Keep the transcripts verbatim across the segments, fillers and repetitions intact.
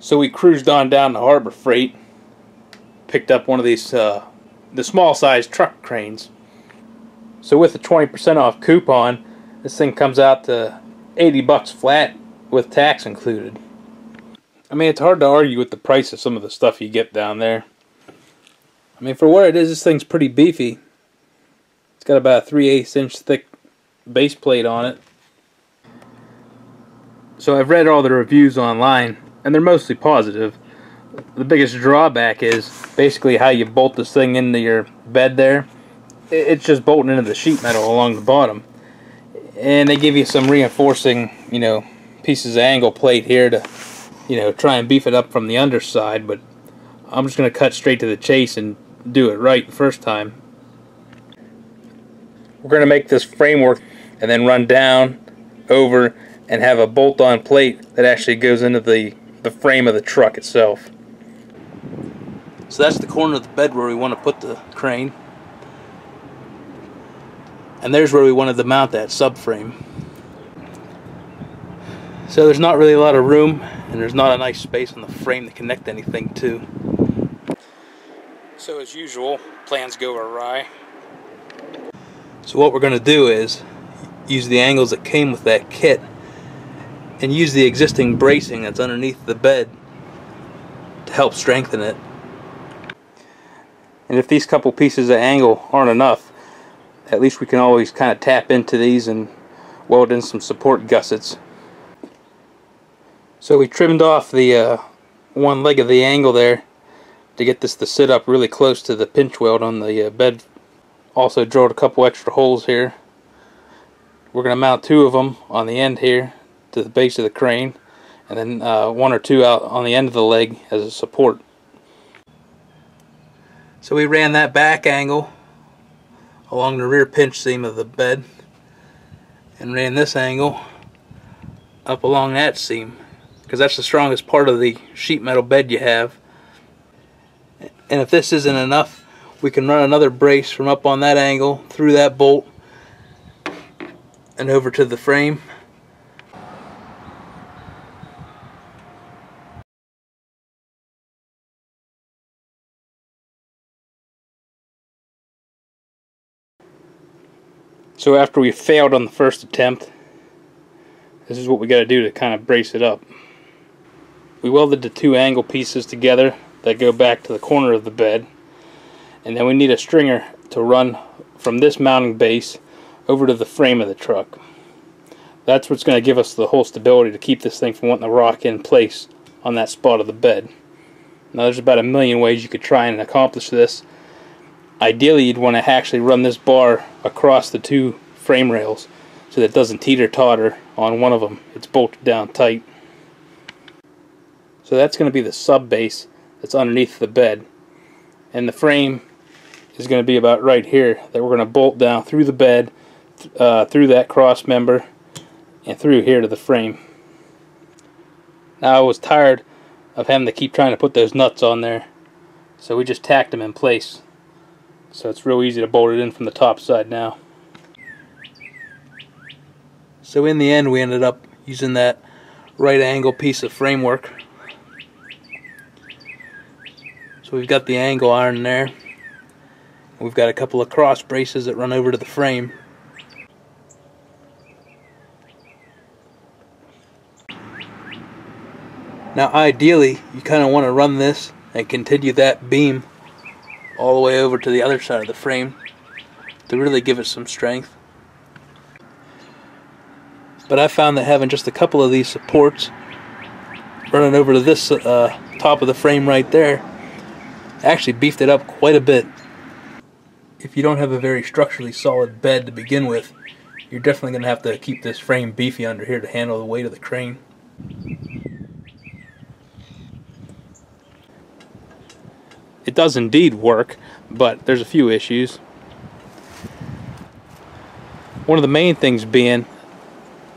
So we cruised on down to Harbor Freight, picked up one of these, uh, the small size truck cranes. So with a twenty percent off coupon, this thing comes out to eighty bucks flat with tax included. I mean, it's hard to argue with the price of some of the stuff you get down there. I mean, for what it is, this thing's pretty beefy. It's got about a three eighths inch thick base plate on it. So I've read all the reviews online, and they're mostly positive. The biggest drawback is basically how you bolt this thing into your bed there. It's just bolting into the sheet metal along the bottom. And they give you some reinforcing, you know, pieces of angle plate here to, you know, try and beef it up from the underside, but I'm just going to cut straight to the chase and do it right the first time. We're going to make this framework and then run down, over, and have a bolt-on plate that actually goes into the, the frame of the truck itself. So that's the corner of the bed where we want to put the crane. And there's where we wanted to mount that subframe. So there's not really a lot of room, and there's not a nice space on the frame to connect anything to. So as usual, plans go awry. So what we're going to do is use the angles that came with that kit and use the existing bracing that's underneath the bed to help strengthen it. And if these couple pieces of angle aren't enough, at least we can always kind of tap into these and weld in some support gussets. So we trimmed off the uh, one leg of the angle there to get this to sit up really close to the pinch weld on the uh, bed. Also drilled a couple extra holes here. We're going to mount two of them on the end here to the base of the crane, and then uh, one or two out on the end of the leg as a support. So we ran that back angle along the rear pinch seam of the bed and ran this angle up along that seam, because that's the strongest part of the sheet metal bed you have. And if this isn't enough, we can run another brace from up on that angle through that bolt and over to the frame. So after we failed on the first attempt, this is what we got to do to kind of brace it up. We welded the two angle pieces together that go back to the corner of the bed, and then we need a stringer to run from this mounting base over to the frame of the truck. That's what's going to give us the whole stability to keep this thing from wanting to rock in place on that spot of the bed. Now there's about a million ways you could try and accomplish this. Ideally, you'd want to actually run this bar across the two frame rails so that it doesn't teeter-totter on one of them. It's bolted down tight. So that's going to be the sub base that's underneath the bed. And the frame is going to be about right here that we're going to bolt down through the bed, uh, through that cross member, and through here to the frame. Now I was tired of having to keep trying to put those nuts on there, so we just tacked them in place. So it's real easy to bolt it in from the top side now. So in the end, we ended up using that right angle piece of framework. So we've got the angle iron there. We've got a couple of cross braces that run over to the frame. Now ideally, you kind of want to run this and continue that beam all the way over to the other side of the frame to really give it some strength. But I found that having just a couple of these supports running over to this uh, top of the frame right there actually beefed it up quite a bit. If you don't have a very structurally solid bed to begin with, you're definitely going to have to keep this frame beefy under here to handle the weight of the crane. It does indeed work, but there's a few issues. One of the main things being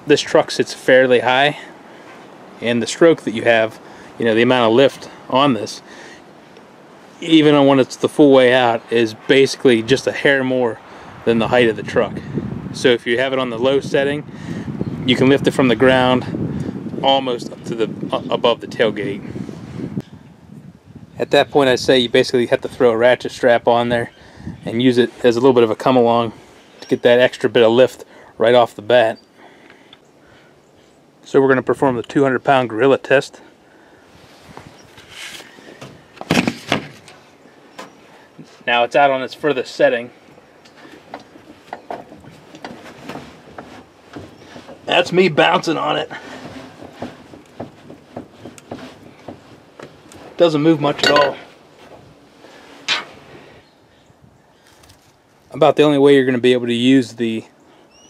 this truck sits fairly high, and the stroke that you have, you know, the amount of lift on this, even when it's the full way out, is basically just a hair more than the height of the truck. So if you have it on the low setting, you can lift it from the ground almost up to the uh, above the tailgate. at that point I say you basically have to throw a ratchet strap on there and use it as a little bit of a come along to get that extra bit of lift right off the bat. So we're going to perform the two hundred pound gorilla test. Now it's out on its furthest setting. That's me bouncing on it. Doesn't move much at all. About the only way you're going to be able to use the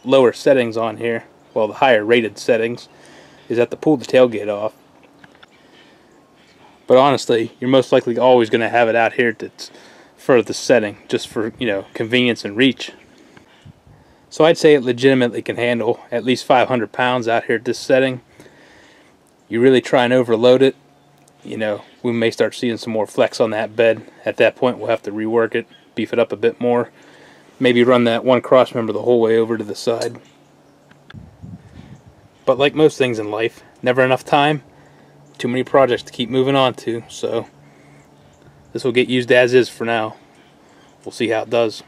lower settings on here, well, the higher rated settings, is that to pull the tailgate off. But honestly, you're most likely always going to have it out here that's for the setting, just for, you know, convenience and reach. So I'd say it legitimately can handle at least five hundred pounds out here at this setting. You really try and overload it, you know, we may start seeing some more flex on that bed. At that point we'll have to rework it, beef it up a bit more, maybe run that one cross member the whole way over to the side. But like most things in life, never enough time, too many projects to keep moving on to, so this will get used as is for now. We'll see how it does.